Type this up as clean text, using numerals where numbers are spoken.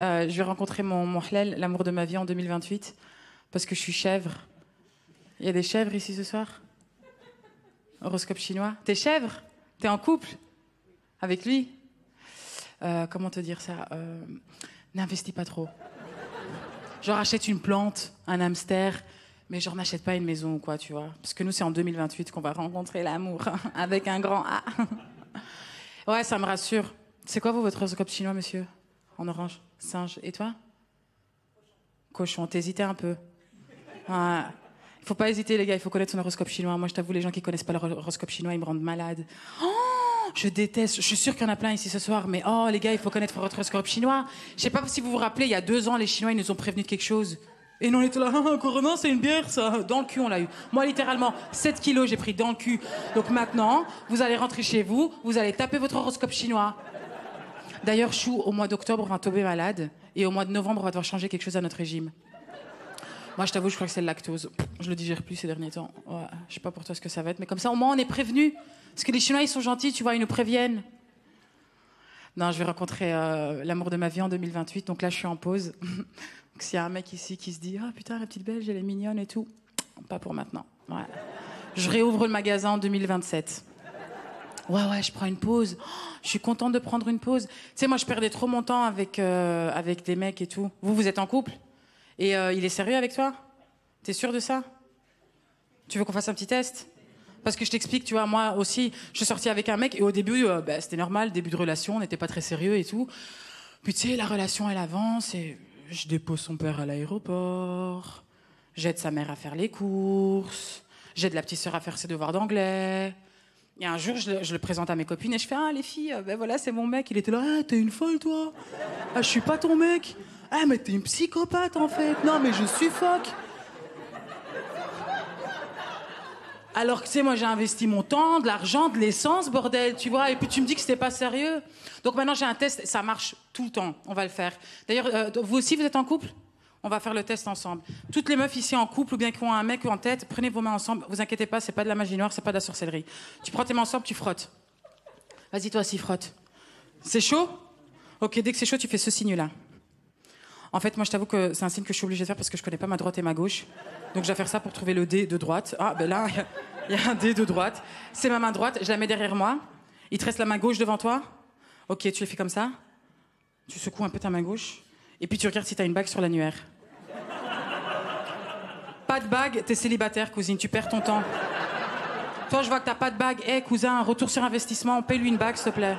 Je vais rencontrer mon halal, l'amour de ma vie, en 2028, parce que je suis chèvre. Il y a des chèvres ici ce soir? Horoscope chinois. T'es chèvre? T'es en couple? Avec lui? Comment te dire ça? N'investis pas trop. Genre, achète une plante, un hamster, mais genre, n'achète pas une maison ou quoi, tu vois. Parce que nous, c'est en 2028 qu'on va rencontrer l'amour, hein, avec un grand A. Ouais, ça me rassure. C'est quoi, vous, votre horoscope chinois, monsieur? En orange? Singe. Et toi? Cochon. T'hésitais un peu. Ouais. Il faut pas hésiter, les gars, il faut connaître son horoscope chinois. Moi, je t'avoue, les gens qui connaissent pas leur horoscope chinois, ils me rendent malade. Oh, je déteste. Je suis sûre qu'il y en a plein ici ce soir, mais oh, les gars, il faut connaître votre horoscope chinois. Je sais pas si vous vous rappelez, il y a 2 ans, les Chinois, ils nous ont prévenus de quelque chose. Et nous, on était là, Corona, c'est une bière, ça. Dans le cul, on l'a eu. Moi, littéralement, 7 kilos, j'ai pris dans le cul. Donc maintenant, vous allez rentrer chez vous, vous allez taper votre horoscope chinois. D'ailleurs, Chou, au mois d'octobre, on va tomber malade. Et au mois de novembre, on va devoir changer quelque chose à notre régime. Moi, je t'avoue, je crois que c'est le lactose. Je le digère plus ces derniers temps. Ouais, je sais pas pour toi ce que ça va être, mais comme ça, au moins, on est prévenus. Parce que les Chinois, ils sont gentils, tu vois, ils nous préviennent. Non, je vais rencontrer l'amour de ma vie en 2028, donc là, je suis en pause. Donc, s'il y a un mec ici qui se dit « Ah, putain, la petite Belge, elle est mignonne et tout », pas pour maintenant. Ouais. Je réouvre le magasin en 2027. Ouais, je prends une pause. Oh, je suis contente de prendre une pause. Tu sais, moi, je perdais trop mon temps avec des mecs et tout. Vous êtes en couple ? Et il est sérieux avec toi? T'es sûr de ça? Tu veux qu'on fasse un petit test? Parce que je t'explique, tu vois, moi aussi, je suis sortie avec un mec et au début, c'était normal, début de relation, on n'était pas très sérieux et tout. Puis tu sais, la relation, elle avance et je dépose son père à l'aéroport, j'aide sa mère à faire les courses, j'aide la petite sœur à faire ses devoirs d'anglais. Et un jour, je le présente à mes copines et je fais « Ah, les filles, ben voilà, c'est mon mec. » Il était là « Ah, t'es une folle, toi. Ah, je suis pas ton mec. Ah, mais t'es une psychopathe, en fait. Non, mais je suffoque. » Alors que, tu sais, moi, j'ai investi mon temps, de l'argent, de l'essence, bordel, tu vois. Et puis, tu me dis que c'était pas sérieux. Donc, maintenant, j'ai un test. Ça marche tout le temps. On va le faire. D'ailleurs, vous aussi, vous êtes en couple? On va faire le test ensemble. Toutes les meufs ici en couple ou bien qui ont un mec en tête, prenez vos mains ensemble. Vous inquiétez pas, c'est pas de la magie noire, c'est pas de la sorcellerie. Tu prends tes mains ensemble, tu frottes. Vas-y, toi aussi, frotte. C'est chaud? Ok, dès que c'est chaud, tu fais ce signe-là. En fait, moi, je t'avoue que c'est un signe que je suis obligée de faire parce que je connais pas ma droite et ma gauche. Donc, je vais faire ça pour trouver le dé de droite. Ah, ben là, il y a un dé de droite. C'est ma main droite, je la mets derrière moi. Il te reste la main gauche devant toi. Ok, tu le fais comme ça. Tu secoues un peu ta main gauche. Et puis tu regardes si t'as une bague sur l'annuaire. Pas de bague, t'es célibataire, cousine, tu perds ton temps. Toi, je vois que t'as pas de bague. Hé, cousin, retour sur investissement, paie-lui une bague, s'il te plaît.